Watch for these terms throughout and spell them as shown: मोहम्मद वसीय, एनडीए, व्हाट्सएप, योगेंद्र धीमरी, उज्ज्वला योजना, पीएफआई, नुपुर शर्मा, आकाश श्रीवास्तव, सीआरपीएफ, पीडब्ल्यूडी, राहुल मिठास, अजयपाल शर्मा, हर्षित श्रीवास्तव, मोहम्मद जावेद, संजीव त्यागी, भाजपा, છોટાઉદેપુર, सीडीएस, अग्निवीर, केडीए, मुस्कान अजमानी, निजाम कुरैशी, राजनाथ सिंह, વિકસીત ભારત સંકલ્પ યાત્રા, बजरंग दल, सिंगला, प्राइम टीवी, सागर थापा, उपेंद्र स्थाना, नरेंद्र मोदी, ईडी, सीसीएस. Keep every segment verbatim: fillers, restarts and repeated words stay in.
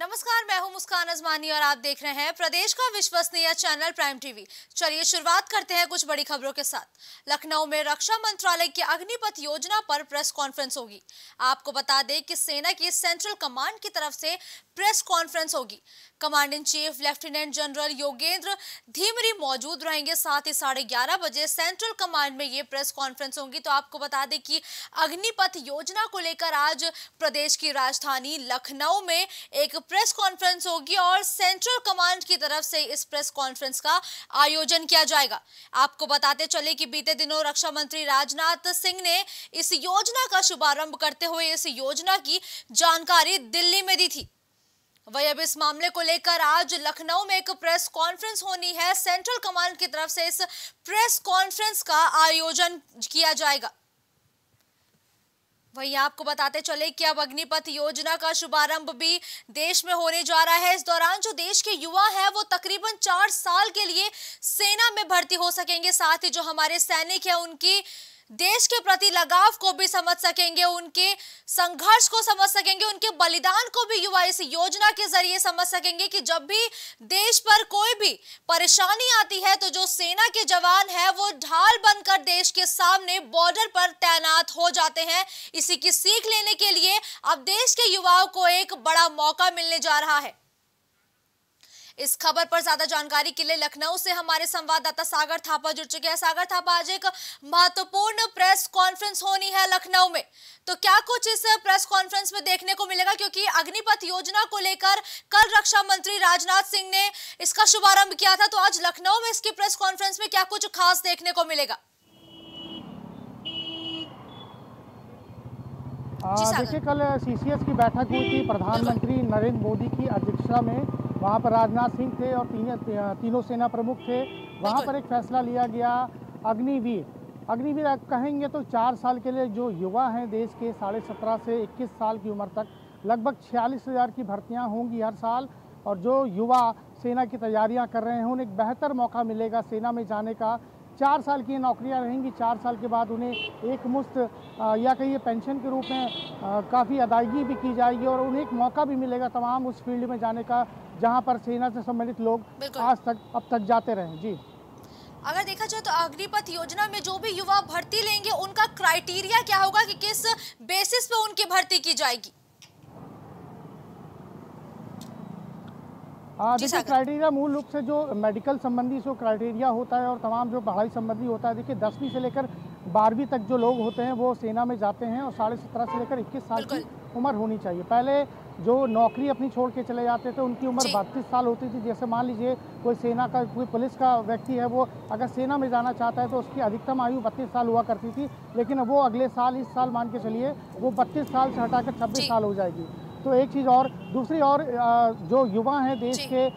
नमस्कार, मैं हूं मुस्कान अजमानी और आप देख रहे हैं प्रदेश का विश्वसनीय चैनल प्राइम टीवी। चलिए शुरुआत करते हैं कुछ बड़ी खबरों के साथ। लखनऊ में रक्षा मंत्रालय की अग्निपथ योजना पर प्रेस कॉन्फ्रेंस होगी। आपको बता दें कि सेना की सेंट्रल कमांड की तरफ से प्रेस कॉन्फ्रेंस होगी। Command in chief lieutenant general योगेंद्र धीमरी मौजूद रहेंगे। साथ ही साढ़े ग्यारह बजे सेंट्रल कमांड में ये प्रेस कॉन्फ्रेंस होगी। तो आपको बता दें कि अग्निपथ योजना को लेकर आज प्रदेश की राजधानी लखनऊ में एक प्रेस कॉन्फ्रेंस होगी और सेंट्रल कमांड की तरफ से इस प्रेस कॉन्फ्रेंस का आयोजन किया जाएगा। आपको बताते चले कि बीते दिनों रक्षा मंत्री राजनाथ सिंह ने इस योजना का शुभारंभ करते हुए इस योजना की जानकारी दिल्ली में दी थी। वही अब इस मामले को लेकर आज लखनऊ में एक प्रेस कॉन्फ्रेंस होनी है। सेंट्रल कमांड की तरफ से इस प्रेस कॉन्फ्रेंस का आयोजन किया जाएगा। वहीं आपको बताते चले कि अब अग्निपथ योजना का शुभारंभ भी देश में होने जा रहा है। इस दौरान जो देश के युवा हैं वो तकरीबन चार साल के लिए सेना में भर्ती हो सकेंगे। साथ ही जो हमारे सैनिक हैं उनकी देश के प्रति लगाव को भी समझ सकेंगे, उनके संघर्ष को समझ सकेंगे, उनके बलिदान को भी युवा इस योजना के जरिए समझ सकेंगे कि जब भी देश पर कोई भी परेशानी आती है तो जो सेना के जवान है वो ढाल बनकर देश के सामने बॉर्डर पर तैनात हो जाते हैं। इसी की सीख लेने के लिए अब देश के युवाओं को एक बड़ा मौका मिलने जा रहा है। इस खबर पर ज्यादा जानकारी के लिए लखनऊ से हमारे संवाददाता सागर थापा जुड़ चुके हैं। सागर थापा, आज एक महत्वपूर्ण प्रेस कॉन्फ्रेंस होनी है लखनऊ में, तो क्या कुछ इस प्रेस कॉन्फ्रेंस में देखने को मिलेगा? क्योंकि अग्निपथ योजना को लेकर कल रक्षा मंत्री राजनाथ सिंह ने इसका शुभारंभ किया था, तो आज लखनऊ में इसकी प्रेस कॉन्फ्रेंस में क्या कुछ खास देखने को मिलेगा? देखिए, कल सीसीएस की बैठक हुई थी। प्रधानमंत्री नरेंद्र मोदी की अध्यक्षता में वहाँ पर राजनाथ सिंह थे और तीन, तीनों सेना प्रमुख थे। वहाँ पर एक फैसला लिया गया अग्निवीर। अग्निवीर कहेंगे तो चार साल के लिए जो युवा हैं देश के साढ़े सत्रह से इक्कीस साल की उम्र तक, लगभग छियालीस हज़ार की भर्तियाँ होंगी हर साल। और जो युवा सेना की तैयारियाँ कर रहे हैं उन्हें एक बेहतर मौका मिलेगा सेना में जाने का। चार साल की नौकरियां रहेंगी, चार साल के बाद उन्हें एक मुश्त या कहिए पेंशन के रूप में काफ़ी अदायगी भी की जाएगी और उन्हें एक मौका भी मिलेगा तमाम उस फील्ड में जाने का जहां पर सेना से सम्मिलित लोग आज तक अब तक जाते रहे। जी, अगर देखा जाए तो अग्निपथ योजना में जो भी युवा भर्ती लेंगे उनका क्राइटेरिया क्या होगा कि किस बेसिस पर उनकी भर्ती की जाएगी? देखिए, क्राइटेरिया मूल रूप से जो मेडिकल संबंधी जो क्राइटेरिया होता है और तमाम जो पढ़ाई संबंधी होता है। देखिए, दसवीं से लेकर बारहवीं तक जो लोग होते हैं वो सेना में जाते हैं और साढ़े सत्रह से लेकर इक्कीस साल की उम्र होनी चाहिए। पहले जो नौकरी अपनी छोड़ के चले जाते थे उनकी उम्र बत्तीस साल होती थी। जैसे मान लीजिए कोई सेना का, कोई पुलिस का व्यक्ति है, वो अगर सेना में जाना चाहता है तो उसकी अधिकतम आयु बत्तीस साल हुआ करती थी, लेकिन वो अगले साल, इस साल मान के चलिए, वो बत्तीस साल से हटाकर छब्बीस साल हो जाएगी। तो एक चीज़ और, दूसरी और जो युवा हैं देश के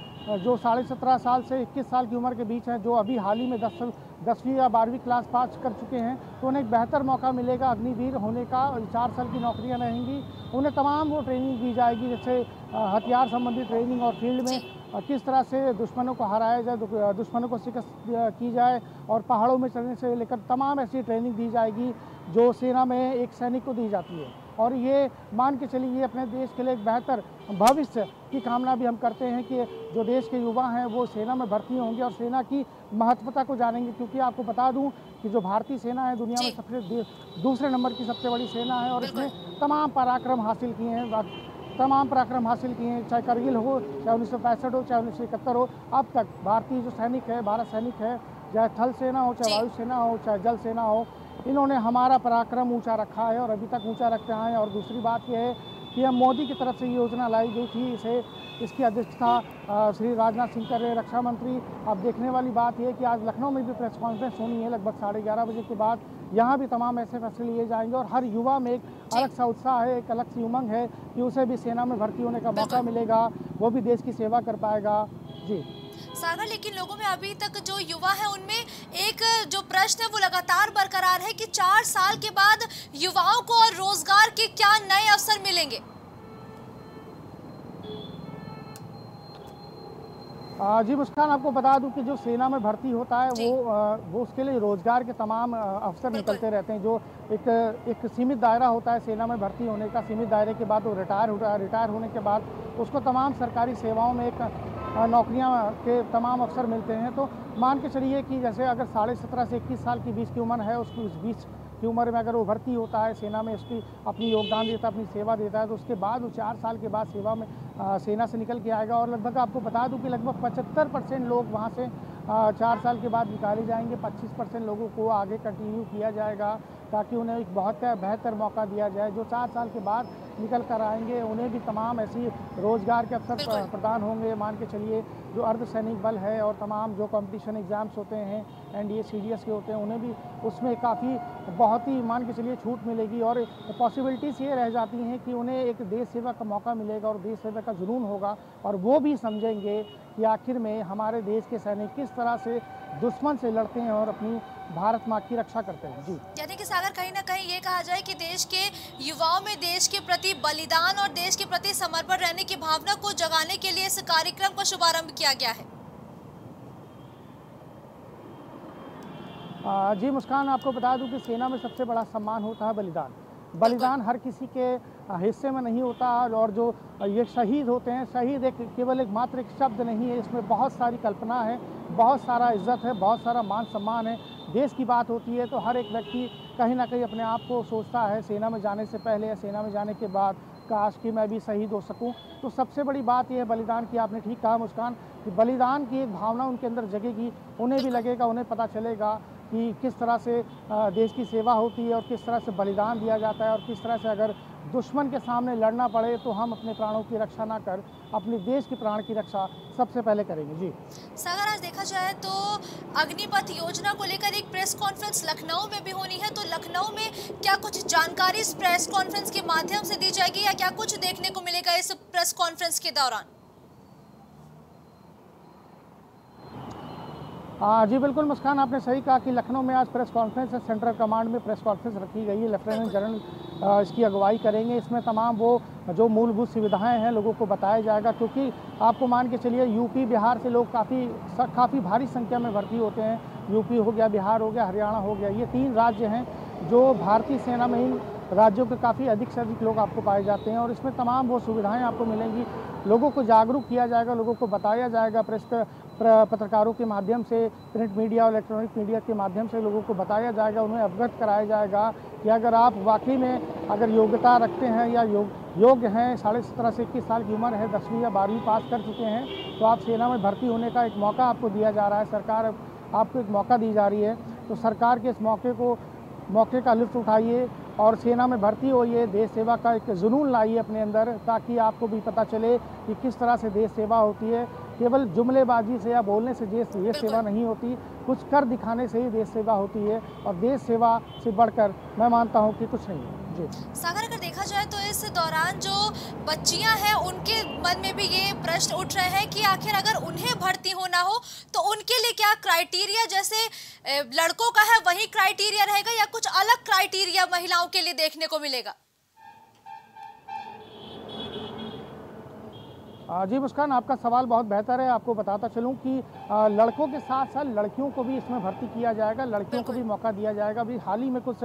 जो साढ़े सत्रह साल से इक्कीस साल की उम्र के बीच हैं, जो अभी हाल ही में दस दसवीं या बारहवीं क्लास पास कर चुके हैं, तो उन्हें एक बेहतर मौका मिलेगा अग्निवीर होने का। चार साल की नौकरियां रहेंगी, उन्हें तमाम वो ट्रेनिंग दी जाएगी, जैसे हथियार संबंधी ट्रेनिंग और फील्ड में किस तरह से दुश्मनों को हराया जाए, दुश्मनों को शिकस्त की जाए, और पहाड़ों में चलने से लेकर तमाम ऐसी ट्रेनिंग दी जाएगी जो सेना में एक सैनिक को दी जाती है। और ये मान के चलिए, अपने देश के लिए एक बेहतर भविष्य की कामना भी हम करते हैं कि जो देश के युवा हैं वो सेना में भर्ती होंगे और सेना की महत्वता को जानेंगे। क्योंकि आपको बता दूं कि जो भारतीय सेना है दुनिया में सबसे दूसरे नंबर की सबसे बड़ी सेना है और इसने तमाम पराक्रम हासिल किए हैं तमाम पराक्रम हासिल किए हैं चाहे करगिल हो, चाहे उन्नीस सौ पैंसठ हो, चाहे उन्नीस सौ इकहत्तर हो। अब तक भारतीय जो सैनिक है, भारत सैनिक है, चाहे थल सेना हो, चाहे वायु सेना हो, चाहे जल सेना हो, इन्होंने हमारा पराक्रम ऊंचा रखा है और अभी तक ऊंचा रखते आए हैं। और दूसरी बात यह है कि हम मोदी की तरफ से ये योजना लाई गई थी, इसे इसकी अध्यक्षता श्री राजनाथ सिंह कर रहे रक्षा मंत्री। अब देखने वाली बात यह है कि आज लखनऊ में भी प्रेस कॉन्फ्रेंस होनी है लगभग साढ़े ग्यारह बजे के बाद। यहाँ भी तमाम ऐसे फैसले लिए जाएंगे और हर युवा में एक अलग सा उत्साह है, एक अलग सी उमंग है कि उसे भी सेना में भर्ती होने का मौका मिलेगा, वो भी देश की सेवा कर पाएगा। जी सागर, लेकिन लोगों में अभी तक जो युवा है उनमें एक जो प्रश्न है वो लगातार बरकरार है कि चार साल के बाद युवाओं को और रोजगार के क्या नए अवसर मिलेंगे? जी मुस्कान, आपको बता दूं कि जो सेना में भर्ती होता है वो वो उसके लिए रोजगार के तमाम अवसर निकलते रहते हैं। जो एक एक सीमित दायरा होता है सेना में भर्ती होने का, सीमित दायरे के बाद वो रिटायर होता रिटायर होने के बाद उसको तमाम सरकारी सेवाओं में एक नौकरियां के तमाम अवसर मिलते हैं। तो मान के चलिए कि जैसे अगर साढ़े सत्रह से इक्कीस साल की बीच की उम्र है, उसकी उस बीच की उम्र में अगर वो भर्ती होता है सेना में, उसकी अपनी योगदान देता है, अपनी सेवा देता है, तो उसके बाद वो चार साल के बाद सेवा में आ, सेना से निकल के आएगा। और लगभग आपको बता दूं कि लगभग पचहत्तर परसेंट लोग वहां से आ, चार साल के बाद निकाले जाएंगे। पच्चीस परसेंट लोगों को आगे कंटिन्यू किया जाएगा ताकि उन्हें एक बहुत बेहतर मौका दिया जाए। जो चार साल के बाद निकल कर आएंगे उन्हें भी तमाम ऐसी रोजगार के अवसर प्रदान होंगे। मान के चलिए जो अर्धसैनिक बल है और तमाम जो कॉम्पिटिशन एग्ज़ाम्स होते हैं एनडीए सीडीएस के होते हैं, उन्हें भी उसमें काफ़ी बहुत ही मान के चलिए छूट मिलेगी। और पॉसिबिलिटीज़ ये रह जाती हैं कि उन्हें एक देश सेवा का मौका मिलेगा और देश सेवा का जुनून होगा और वो भी समझेंगे कि आखिर में हमारे देश के सैनिक किस तरह से दुश्मन से लड़ते हैं और अपनी भारत माँ की रक्षा करते हैं। जी यानी कि सागर, कहीं ना कहीं ये कहा जाए कि देश के युवाओं में देश के प्रति बलिदान और देश के प्रति समर्पण रहने की भावना को जगाने के लिए इस कार्यक्रम का शुभारंभ किया गया है। जी मुस्कान, आपको बता दूं कि सेना में सबसे बड़ा सम्मान होता है बलिदान। बलिदान हर किसी के हिस्से में नहीं होता और जो ये शहीद होते हैं, शहीद एक केवल एक मात्र एक शब्द नहीं है, इसमें बहुत सारी कल्पना है, बहुत सारा इज्जत है, बहुत सारा मान सम्मान है। देश की बात होती है तो हर एक व्यक्ति कहीं ना कहीं अपने आप को सोचता है सेना में जाने से पहले या सेना में जाने के बाद, काश कि मैं भी शहीद हो सकूं। तो सबसे बड़ी बात यह है बलिदान की। आपने ठीक कहा मुस्कान कि बलिदान की एक भावना उनके अंदर जगेगी, उन्हें भी लगेगा, उन्हें पता चलेगा कि किस तरह से देश की सेवा होती है और किस तरह से बलिदान दिया जाता है और किस तरह से अगर दुश्मन के सामने लड़ना पड़े तो हम अपने प्राणों की रक्षा ना कर अपने देश के प्राण की रक्षा सबसे पहले करेंगे। जी सागर, आज देखा जाए तो अग्निपथ योजना को लेकर एक प्रेस कॉन्फ्रेंस लखनऊ में भी होनी है, तो लखनऊ में क्या कुछ जानकारी इस प्रेस कॉन्फ्रेंस के माध्यम से दी जाएगी या क्या कुछ देखने को मिलेगा इस प्रेस कॉन्फ्रेंस के दौरान? आ, जी बिल्कुल मुस्कान, आपने सही कहा कि लखनऊ में आज प्रेस कॉन्फ्रेंस है। सेंट्रल कमांड में प्रेस कॉन्फ्रेंस रखी गई है। लेफ्टिनेंट जनरल इसकी अगुवाई करेंगे। इसमें तमाम वो जो मूलभूत सुविधाएं हैं लोगों को बताया जाएगा, क्योंकि आपको मान के चलिए यूपी बिहार से लोग काफ़ी काफ़ी भारी संख्या में भर्ती होते हैं। यूपी हो गया, बिहार हो गया, हरियाणा हो गया, ये तीन राज्य हैं जो भारतीय सेना में ही राज्यों के काफ़ी अधिक से अधिक लोग आपको पाए जाते हैं और इसमें तमाम वो सुविधाएँ आपको मिलेंगी। लोगों को जागरूक किया जाएगा, लोगों को बताया जाएगा, प्रेस पत्रकारों के माध्यम से, प्रिंट मीडिया और इलेक्ट्रॉनिक मीडिया के माध्यम से लोगों को बताया जाएगा, उन्हें अवगत कराया जाएगा कि अगर आप वाकई में अगर योग्यता रखते हैं या योग योग्य हैं, साढ़े सत्रह से इक्कीस साल की उम्र है, दसवीं या बारहवीं पास कर चुके हैं, तो आप सेना में भर्ती होने का एक मौका आपको दिया जा रहा है। सरकार आपको एक मौका दी जा रही है, तो सरकार के इस मौके को मौके का लुत्फ़ उठाइए और सेना में भर्ती होइए, देश सेवा का एक जुनून लाइए अपने अंदर, ताकि आपको भी पता चले कि किस तरह से देश सेवा होती है। केवल जुमलेबाजी से या बोलने से देश सेवा नहीं होती, कुछ कर दिखाने से ही देश सेवा होती है और देश सेवा से बढ़कर मैं मानता हूँ कि कुछ नहीं है। जी सागर, अगर देखा जाए तो इस दौरान जो बच्चियां हैं उनके मन में भी ये प्रश्न उठ रहे हैं कि आखिर अगर उन्हें भर्ती होना हो तो उनके लिए क्या क्राइटेरिया जैसे लड़कों का है वही क्राइटेरिया रहेगा या कुछ अलग क्राइटेरिया महिलाओं के लिए देखने को मिलेगा? जी मुस्कान, आपका सवाल बहुत बेहतर है। आपको बताता चलूं कि लड़कों के साथ साथ लड़कियों को भी इसमें भर्ती किया जाएगा, लड़कियों को भी मौका दिया जाएगा। अभी हाल ही में कुछ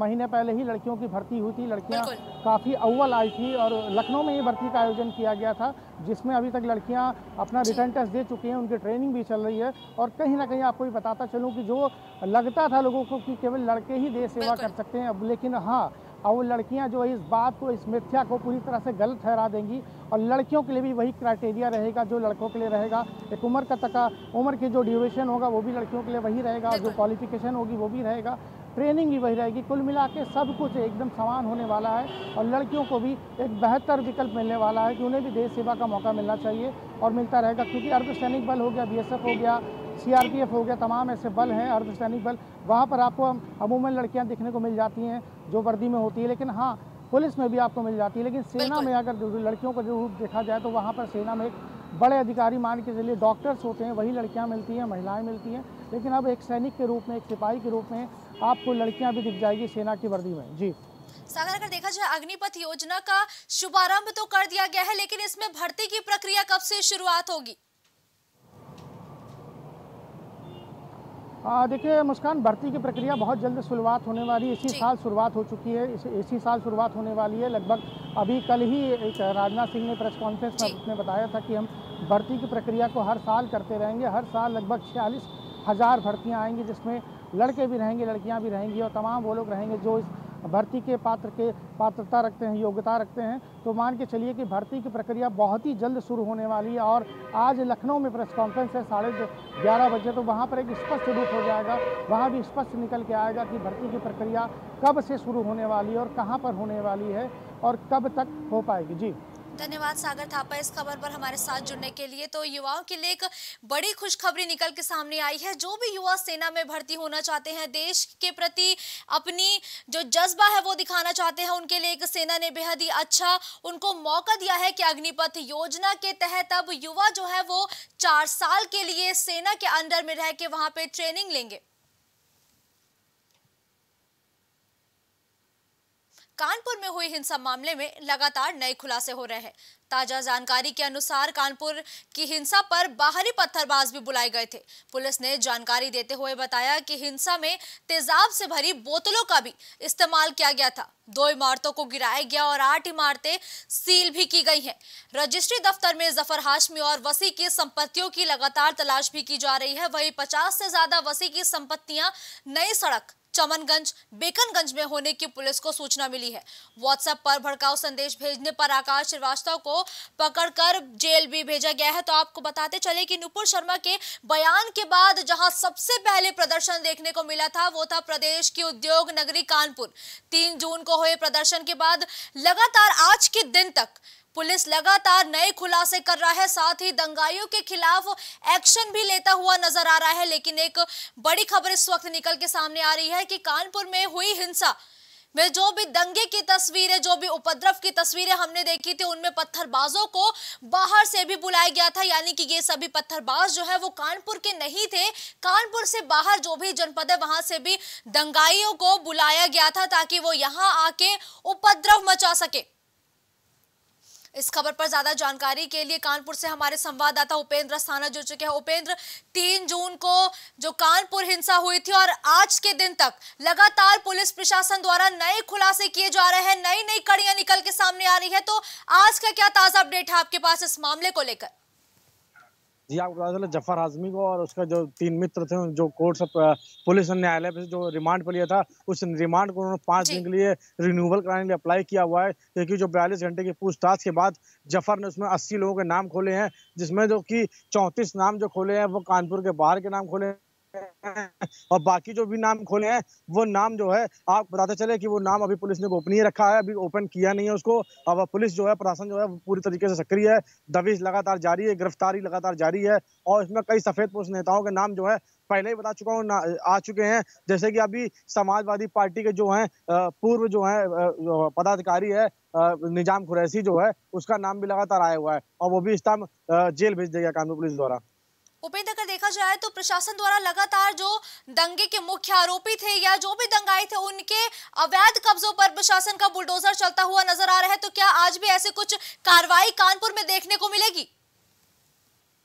महीने पहले ही लड़कियों की भर्ती हुई थी, लड़कियां काफ़ी अव्वल आई थी और लखनऊ में ये भर्ती का आयोजन किया गया था, जिसमें अभी तक लड़कियां अपना रिटर्न टेस्ट दे चुकी हैं, उनकी ट्रेनिंग भी चल रही है। और कहीं ना कहीं आपको भी बताता चलूँ कि जो लगता था लोगों को कि केवल लड़के ही देश सेवा कर सकते हैं, अब लेकिन हाँ, और वो लड़कियां जो इस बात को, इस मिथ्या को पूरी तरह से गलत ठहरा देंगी और लड़कियों के लिए भी वही क्राइटेरिया रहेगा जो लड़कों के लिए रहेगा। एक उम्र का तका उम्र की जो ड्यूरेशन होगा वो भी लड़कियों के लिए वही रहेगा, जो क्वालिफिकेशन होगी वो भी रहेगा, ट्रेनिंग भी वही रहेगी। कुल मिला के सब कुछ एकदम समान होने वाला है और लड़कियों को भी एक बेहतर विकल्प मिलने वाला है कि उन्हें भी देश सेवा का मौका मिलना चाहिए और मिलता रहेगा, क्योंकि अर्धसैनिक बल हो गया, बी एस एफ हो गया, सीआरपीएफ हो गया, तमाम ऐसे बल हैं अर्धसैनिक बल, वहाँ पर आपको अमूमन लड़कियाँ दिखने को मिल जाती हैं जो वर्दी में होती है, लेकिन हाँ पुलिस में भी आपको मिल जाती है। लेकिन सेना में अगर लड़कियों को जरूर देखा जाए तो वहाँ पर सेना में एक बड़े अधिकारी मान के चलिए डॉक्टर्स होते हैं, वही लड़कियाँ मिलती हैं, महिलाएँ मिलती हैं, लेकिन अब एक सैनिक के रूप में, एक सिपाही के रूप में आपको लड़कियाँ भी दिख जाएगी सेना की वर्दी में। जी सागर, अगर देखा जाए अग्निपथ योजना का शुभारंभ तो कर दिया गया है, लेकिन इसमें भर्ती की प्रक्रिया कब से शुरुआत होगी? देखिए मुस्कान, भर्ती की प्रक्रिया बहुत जल्द शुरुआत होने वाली है, इसी साल शुरुआत हो चुकी है, इस, इसी साल शुरुआत होने वाली है। लगभग अभी कल ही एक राजनाथ सिंह ने प्रेस कॉन्फ्रेंस में उसने बताया था कि हम भर्ती की प्रक्रिया को हर साल करते रहेंगे। हर साल लगभग छियालीस हज़ार भर्तियाँ आएंगी, जिसमें लड़के भी रहेंगे, लड़कियाँ भी रहेंगी और तमाम वो लोग रहेंगे जो इस भर्ती के पात्र के पात्रता रखते हैं, योग्यता रखते हैं। तो मान के चलिए कि भर्ती की प्रक्रिया बहुत ही जल्द शुरू होने वाली है। और आज लखनऊ में प्रेस कॉन्फ्रेंस है साढ़े ग्यारह बजे, तो वहाँ पर एक स्पष्ट रूप हो जाएगा, वहाँ भी स्पष्ट निकल के आएगा कि भर्ती की प्रक्रिया कब से शुरू होने वाली है और कहाँ पर होने वाली है और कब तक हो पाएगी। जी धन्यवाद सागर थापा इस खबर पर हमारे साथ जुड़ने के लिए। तो युवाओं के लिए एक बड़ी खुशखबरी निकल के सामने आई है। जो भी युवा सेना में भर्ती होना चाहते हैं, देश के प्रति अपनी जो जज्बा है वो दिखाना चाहते हैं, उनके लिए एक सेना ने बेहद ही अच्छा उनको मौका दिया है कि अग्निपथ योजना के तहत अब युवा जो है वो चार साल के लिए सेना के अंडर में रह के वहाँ पे ट्रेनिंग लेंगे। कानपुर में हुई हिंसा मामले में लगातार नए खुलासे हो रहे हैं। ताजा जानकारी के अनुसार कानपुर की हिंसा पर बाहरी पत्थरबाज भी बुलाए गए थे। पुलिस ने जानकारी देते हुए बताया कि हिंसा में तेजाब से भरी बोतलों का भी इस्तेमाल किया गया था। दो इमारतों को गिराया गया और आठ इमारतें सील भी की गई हैं। रजिस्ट्री दफ्तर में जफर हाशमी और वसीय की संपत्तियों की लगातार तलाश भी की जा रही है। वहीं पचास से ज्यादा वसीय की संपत्तियां नई सड़क चमनगंज, बेकनगंज में होने की पुलिस को सूचना मिली है। व्हाट्सएप पर भड़काऊ संदेश भेजने पर आकाश श्रीवास्तव को पकड़कर जेल भी भेजा गया है। तो आपको बताते चले कि नुपुर शर्मा के बयान के बाद जहां सबसे पहले प्रदर्शन देखने को मिला था, वो था प्रदेश की उद्योग नगरी कानपुर। तीन जून को हुए प्रदर्शन के बाद लगातार आज के दिन तक पुलिस लगातार नए खुलासे कर रहा है, साथ ही दंगाइयों के खिलाफ एक्शन भी लेता हुआ नजर आ रहा है। लेकिन एक बड़ी खबर इस वक्त निकल के सामने आ रही है कि कानपुर में हुई हिंसा में जो भी दंगे की तस्वीरें, जो भी उपद्रव की तस्वीरें हमने देखी थी, उनमें पत्थरबाजों को बाहर से भी बुलाया गया था। यानी कि ये सभी पत्थरबाज जो है वो कानपुर के नहीं थे, कानपुर से बाहर जो भी जनपद है वहां से भी दंगाइयों को बुलाया गया था ताकि वो यहाँ आके उपद्रव मचा सके। इस खबर पर ज्यादा जानकारी के लिए कानपुर से हमारे संवाददाता उपेंद्र स्थाना जुड़ चुके हैं। उपेंद्र, तीन जून को जो कानपुर हिंसा हुई थी और आज के दिन तक लगातार पुलिस प्रशासन द्वारा नए खुलासे किए जा रहे हैं, नई नई कड़ियां निकल के सामने आ रही है, तो आज का क्या ताजा अपडेट है आपके पास इस मामले को लेकर? जी आपको जफर हाशमी को और उसका जो तीन मित्र थे, जो कोर्ट से पुलिस न्यायालय पे जो रिमांड पर लिया था, उस रिमांड को उन्होंने पाँच दिन के लिए रिन्यूअल कराने के लिए अप्लाई किया हुआ है, क्योंकि जो बयालीस घंटे की पूछताछ के बाद जफर ने उसमें अस्सी लोगों के नाम खोले हैं, जिसमें जो कि चौंतीस नाम जो खोले हैं वो कानपुर के बाहर के नाम खोले हैं और बाकी जो भी नाम खोले हैं वो नाम जो है आप बताते चले कि वो नाम अभी पुलिस ने गोपनीय रखा है, अभी ओपन किया नहीं है उसको। अब पुलिस जो है, प्रशासन जो है वो पूरी तरीके से सक्रिय है, दबिश लगातार जारी है, गिरफ्तारी लगातार जारी है और इसमें कई सफेदपोश नेताओं के नाम जो है पहले ही बता चुका हूँ आ चुके हैं, जैसे कि अभी समाजवादी पार्टी के जो हैं पूर्व जो हैं पदाधिकारी है निजाम कुरैशी जो है, उसका नाम भी लगातार आया हुआ है और वो भी इस टाइम जेल भेज दिया गया कानपुर पुलिस द्वारा। उपेंद्र, अगर देखा जाए तो प्रशासन द्वारा लगातार जो दंगे के मुख्य आरोपी थे या जो भी दंगाई थे उनके अवैध कब्जों पर प्रशासन का बुलडोजर चलता हुआ नजर आ रहा है, तो क्या आज भी ऐसे कुछ कार्रवाई कानपुर में देखने को मिलेगी?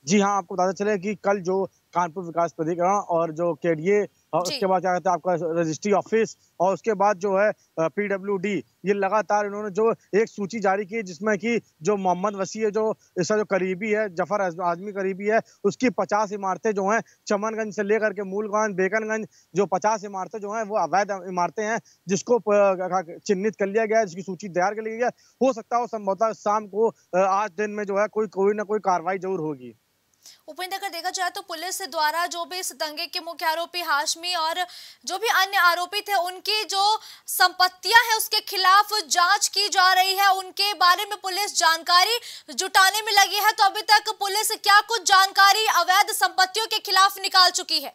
जी हाँ, आपको बताते चले कि कल जो कानपुर विकास प्राधिकरण और जो केडीए और उसके बाद क्या कहते हैं आपका रजिस्ट्री ऑफिस और उसके बाद जो है पीडब्ल्यूडी, ये लगातार इन्होंने जो एक सूची जारी की जिसमें कि जो मोहम्मद वसीय जो इसका जो करीबी है, जफर आजमी करीबी है, उसकी पचास इमारतें जो हैं चमनगंज से लेकर के मूलगंज, बेकनगंज, जो पचास इमारतें जो हैं वो अवैध इमारतें हैं, जिसको चिन्हित कर लिया गया है, जिसकी सूची तैयार कर ली गई है। हो सकता है संभवतः शाम को आज दिन में जो है कोई कोई ना कोई कार्रवाई जरूर होगी। उपेंद्र, अगर देखा जाए तो पुलिस द्वारा जो भी इस दंगे के मुख्य आरोपी हाशमी और जो भी अन्य आरोपी थे उनकी जो संपत्तियां हैं उसके खिलाफ जांच की जा रही है, उनके बारे में पुलिस जानकारी जुटाने में लगी है, तो अभी तक पुलिस क्या कुछ जानकारी अवैध संपत्तियों के खिलाफ निकाल चुकी है?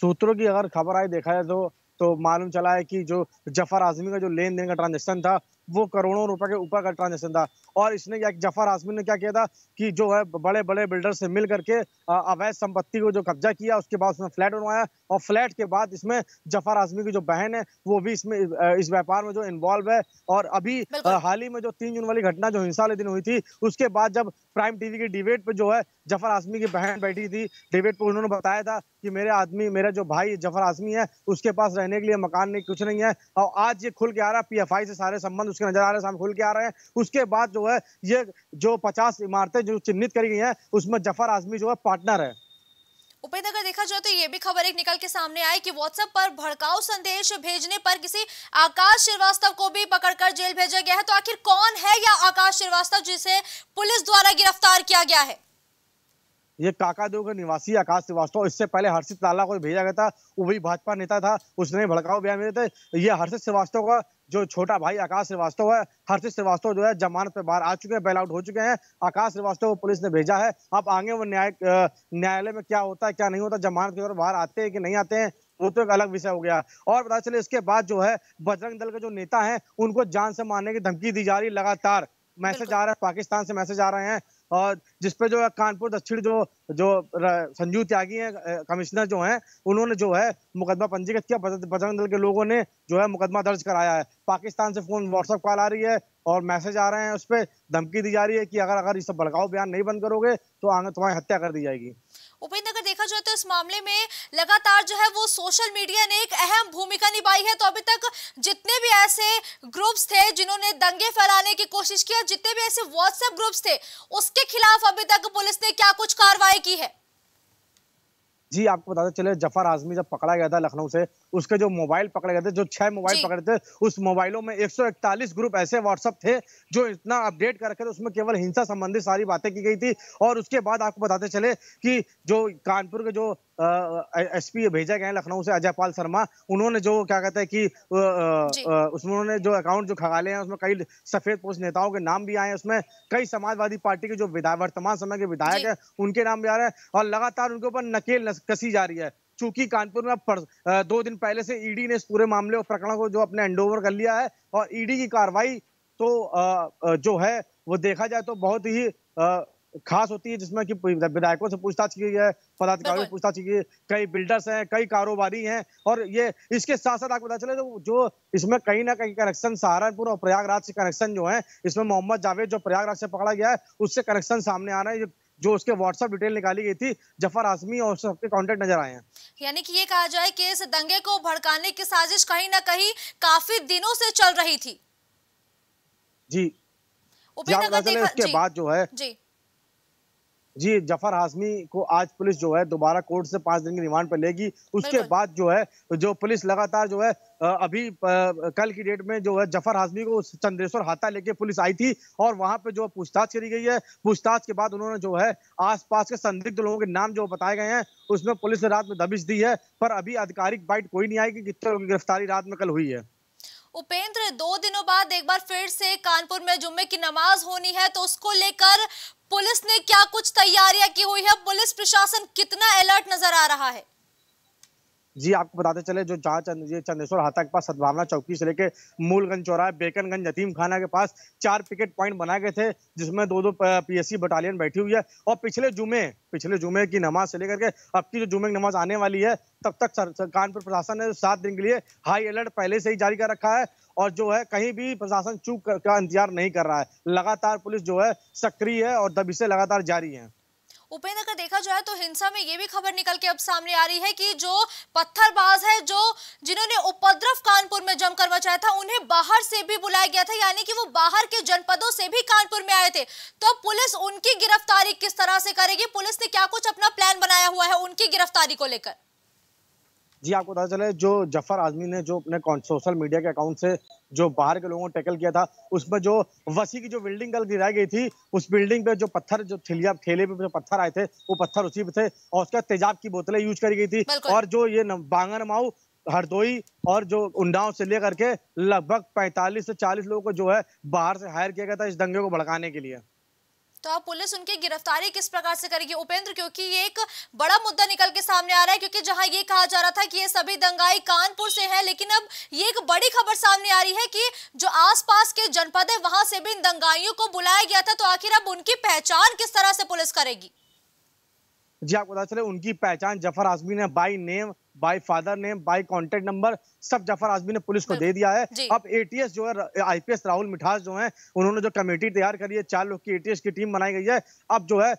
सूत्रों की अगर खबर आई देखा जाए तो तो मालूम चला है कि जो जफर आजमी का जो लेन देन का ट्रांजेक्शन था वो करोड़ों रुपए के ऊपर का ट्रांजेक्शन था और इसने जफर हाशमी ने क्या किया था कि जो है बड़े बड़े बिल्डर से मिल करके अवैध संपत्ति को जो कब्जा किया, उसके बाद उसने फ्लैट बनवाया और फ्लैट के बाद इसमें जफर हाशमी की जो बहन है वो भी इसमें इस व्यापार में जो इन्वॉल्व है। और अभी हाल ही में जो तीन जून वाली घटना जो हिंसा वाले दिन हुई थी, उसके बाद जब प्राइम टीवी की डिबेट पे जो है जफर हाशमी की बहन बैठी थी डिबेट पे, उन्होंने बताया था कि मेरे आदमी मेरा जो भाई जफर हाशमी है उसके पास रहने के लिए मकान नहीं, कुछ नहीं है, और आज ये खुल के आ रहा है, पीएफआई से सारे संबंध उसके नजर आ रहे हैं, सामने खुल के आ रहे हैं। उसके बाद जो है ये जो पचास इमारतें जो चिन्हित करी गई हैं उसमें जफर हाशमी जो है पार्टनर है। उपेंद्र, अगर देखा जाए तो ये भी खबर एक निकल के सामने आई कि व्हाट्सएप पर भड़काऊ संदेश भेजने पर किसी आकाश श्रीवास्तव को भी पकड़कर जेल भेजा गया है। तो आखिर कौन है यह आकाश श्रीवास्तव जिसे पुलिस द्वारा गिरफ्तार किया गया है? ये काकादेव का निवासी आकाश श्रीवास्तव, इससे पहले हर्षित श्रीवास्तव को भेजा गया था, वो भी भाजपा नेता था, उसने भड़काऊ बयान दिए थे। ये हर्षित श्रीवास्तव का जो छोटा भाई आकाश श्रीवास्तव है, हर्षित श्रीवास्तव जो है जमानत पे बाहर आ चुके हैं, बेल आउट हो चुके हैं। आकाश श्रीवास्तव को पुलिस ने भेजा है। अब आगे वो न्याय न्यायालय में क्या होता है क्या नहीं होता, जमानत के बाहर आते हैं कि नहीं आते हैं, वो तो एक अलग विषय हो गया। और पता चले इसके बाद जो है बजरंग दल के जो नेता है उनको जान से मारने की धमकी दी जा रही है, लगातार मैसेज आ रहा है, पाकिस्तान से मैसेज आ रहे हैं। और जिसपे जो है कानपुर दक्षिण जो जो संजीव त्यागी हैं कमिश्नर जो हैं, उन्होंने जो है मुकदमा पंजीकृत किया, बजरंग दल के लोगों ने जो है मुकदमा दर्ज कराया है। पाकिस्तान से फोन व्हाट्सएप कॉल आ रही है और मैसेज आ रहे हैं, उस पर धमकी दी जा रही है कि अगर अगर ये सब भड़काऊ बयान नहीं बंद करोगे तो आगे तुम्हारी हत्या कर दी जाएगी। उपेंद्र, अगर देखा जाए तो इस मामले में लगातार जो है वो सोशल मीडिया ने एक अहम भूमिका निभाई है। तो अभी तक जितने भी ऐसे ग्रुप्स थे जिन्होंने दंगे फैलाने की कोशिश किया, जितने भी ऐसे व्हाट्सएप ग्रुप्स थे, उसके खिलाफ अभी तक पुलिस ने क्या कुछ कार्रवाई की है? जी, आपको बताते चले जफर हाशमी जब पकड़ा गया था लखनऊ से, उसके जो मोबाइल पकड़े गए थे, जो छह मोबाइल पकड़े थे, उस मोबाइलों में एक सौ इकतालीस ग्रुप ऐसे व्हाट्सएप थे जो इतना अपडेट कर रखे थे, उसमें केवल हिंसा संबंधी सारी बातें की गई थी। और उसके बाद आपको बताते चले कि जो कानपुर के जो एसपी भेजा गया है लखनऊ से अजयपाल शर्मा, उन्होंने जो क्या कहते हैं कि उन्होंने जो अकाउंट जो खंगाले हैं उसमें कई सफेद पोस्ट नेताओं के नाम भी आए हैं, उसमें कई समाजवादी पार्टी के जो विधायक वर्तमान समय के विधायक हैं उनके नाम भी आ रहे हैं और लगातार उनके ऊपर नकेल कसी जा रही है। चूंकि कानपुर में पर, दो दिन पहले से ईडी ने इस पूरे मामले और प्रकरण को जो अपने हैंडओवर कर लिया है और ईडी की कार्रवाई तो जो है वो देखा जाए तो बहुत ही खास होती है, जिसमें कि विधायकों से पूछताछ की है, पदाधिकारियों से पूछताछ की है, कई बिल्डर्स हैं, कई कारोबारी हैं। और ये इसके साथ साथ आपको पता चले तो जो इसमें कहीं ना कहीं कनेक्शन सहारनपुर और प्रयागराज से कनेक्शन जो है, इसमें मोहम्मद जावेद जो प्रयागराज से पकड़ा गया है उससे कनेक्शन सामने आ रहा है, जो उसके व्हाट्सएप डिटेल निकाली गई थी, जफर हाशमी और सबके कांटेक्ट नजर आए हैं। यानी कि ये कहा जाए कि इस दंगे को भड़काने की साजिश कहीं ना कहीं काफी दिनों से चल रही थी। जी, उसके बाद जो है जी जी जफर हाशमी को आज पुलिस जो है दोबारा कोर्ट से पांच दिन की रिमांड पर लेगी। उसके बाद जो है जो पुलिस लगातार जो है अभी कल की डेट में जो है जफर हाशमी को चंद्रेश्वर हाथा लेके पुलिस आई थी और वहां पे जो पूछताछ करी गई है। पूछताछ के बाद उन्होंने जो है आसपास के संदिग्ध लोगों के नाम जो बताए गए हैं उसमें पुलिस ने रात में दबिश दी है, पर अभी आधिकारिक बाइट कोई नहीं आई कि कितने लोगों की गिरफ्तारी रात में कल हुई है। उपेंद्र, दो दिनों बाद एक बार फिर से कानपुर में जुम्मे की नमाज होनी है, तो उसको लेकर पुलिस ने क्या कुछ तैयारियां की हुई है? पुलिस प्रशासन कितना अलर्ट नजर आ रहा है? जी, आपको बताते चले जो जहाँ चंद्रेश्वर हाथा के पास सद्भावना चौकी से लेके मूलगंज चौराहे, बेकनगंज यतीम खाना के पास चार पिकेट पॉइंट बनाए गए थे, जिसमें दो दो पीएससी बटालियन बैठी हुई है। और पिछले जुमे पिछले जुमे की नमाज से लेकर के अब की जो जुमे की नमाज आने वाली है तब तक कानपुर प्रशासन ने सात दिन के लिए हाई अलर्ट पहले से ही जारी कर रखा है और जो है कहीं भी प्रशासन चूक का इंतजार नहीं कर रहा है। लगातार पुलिस जो है सक्रिय है और दबिशें लगातार जारी है। उपेंद्र, अगर देखा जाए तो हिंसा में ये भी खबर निकल के अब सामने आ रही है कि जो पत्थरबाज है, जो जिन्होंने उपद्रव कानपुर में जमकर मचाया था, उन्हें बाहर से भी बुलाया गया था, यानी कि वो बाहर के जनपदों से भी कानपुर में आए थे। तो पुलिस उनकी गिरफ्तारी किस तरह से करेगी? पुलिस ने क्या कुछ अपना प्लान बनाया हुआ है उनकी गिरफ्तारी को लेकर? जी, आपको पता चले जो जफर हाशमी ने जो अपने सोशल मीडिया के अकाउंट से जो बाहर के लोगों को टैकल किया था, उसमें जो वसी की जो बिल्डिंग कल गिराई गई थी, उस बिल्डिंग पे जो पत्थर जो ठेलिया ठेले पे जो पत्थर आए थे वो पत्थर उसी पे थे और उसका तेजाब की बोतलें यूज करी गई थी। और जो ये बांगन माऊ, हरदोई और जो उन्नाव से लेकर के लगभग पैंतालीस से चालीस लोगों को जो है बाहर से हायर किया गया था इस दंगे को भड़काने के लिए। तो अब पुलिस उनकी गिरफ्तारी किस प्रकार से करेगी उपेंद्र, क्योंकि ये एक बड़ा मुद्दा निकल के सामने आ रहा है, क्योंकि जहां ये कहा जा रहा था कि ये सभी दंगाई कानपुर से है, लेकिन अब ये एक बड़ी खबर सामने आ रही है कि जो आसपास के जनपद है वहां से भी इन दंगाइयों को बुलाया गया था। तो आखिर अब उनकी पहचान किस तरह से पुलिस करेगी? जी आपको पता चले उनकी पहचान जफर हाशमी ने by name, by father name, by contact number सब जफर हाशमी ने पुलिस को दे दिया है। अब एटीएस जो है, आईपीएस राहुल मिठास जो हैं, उन्होंने जो कमेटी तैयार करी है, चार लोग की एटीएस की टीम बनाई गई है। अब जो है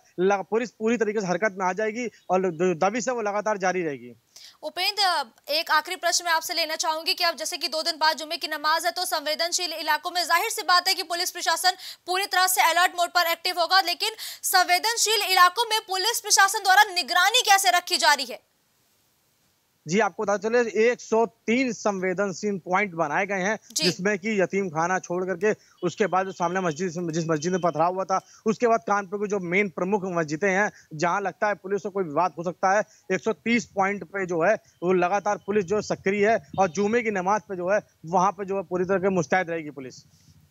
पुलिस पूरी तरीके से हरकत में आ जाएगी और दबिश है वो लगातार जारी रहेगी। उपेंद्र, एक आखिरी प्रश्न मैं आपसे लेना चाहूंगी कि आप जैसे कि दो दिन बाद जुम्मे की नमाज है तो संवेदनशील इलाकों में जाहिर सी बात है कि पुलिस प्रशासन पूरी तरह से अलर्ट मोड पर एक्टिव होगा, लेकिन संवेदनशील इलाकों में पुलिस प्रशासन द्वारा निगरानी कैसे रखी जा रही है? जी आपको बता चले एक सौ तीन संवेदनशील पॉइंट बनाए गए हैं, जिसमें कि यतीम खाना छोड़ करके उसके बाद जो सामने मस्जिद जिस मस्जिद में पथराव हुआ था उसके बाद कानपुर के जो मेन प्रमुख मस्जिदें हैं जहां लगता है पुलिस को कोई विवाद हो सकता है, एक सौ तीस पॉइंट पे जो है वो लगातार पुलिस जो सक्रिय है और जुमे की नमाज पे जो है वहाँ पे जो है पूरी तरह से मुस्तैद रहेगी पुलिस।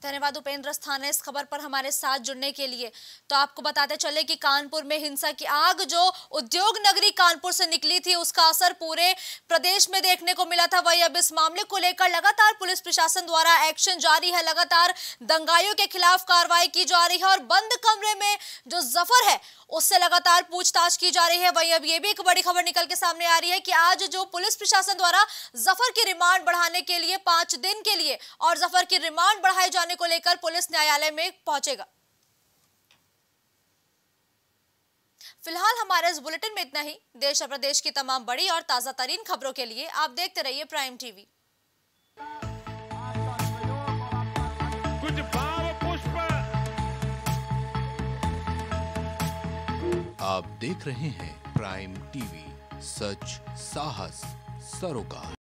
धन्यवाद उपेंद्र स्थाना इस खबर पर हमारे साथ जुड़ने के लिए। तो आपको बताते चले कि कानपुर में हिंसा की आग जो उद्योग नगरी कानपुर से निकली थी उसका असर पूरे प्रदेश में देखने को मिला था। वहीं अब इस मामले को लेकर लगातार पुलिस प्रशासन द्वारा एक्शन जारी है, लगातार दंगाइयों के खिलाफ कार्रवाई की जा रही है और बंद कमरे में जो जफर है उससे लगातार पूछताछ की जा रही है। वहीं अब ये भी एक बड़ी खबर निकल के सामने आ रही है कि आज जो पुलिस प्रशासन द्वारा जफर की रिमांड बढ़ाने के लिए पांच दिन के लिए और जफर की रिमांड बढ़ाए जाने को लेकर पुलिस न्यायालय में पहुंचेगा। फिलहाल हमारे इस बुलेटिन में इतना ही। देश और प्रदेश की तमाम बड़ी और ताजा तरीन खबरों के लिए आप देखते रहिए प्राइम टीवी। कुछ भाव पुष्प आप देख रहे हैं प्राइम टीवी, सच साहस सरोकार।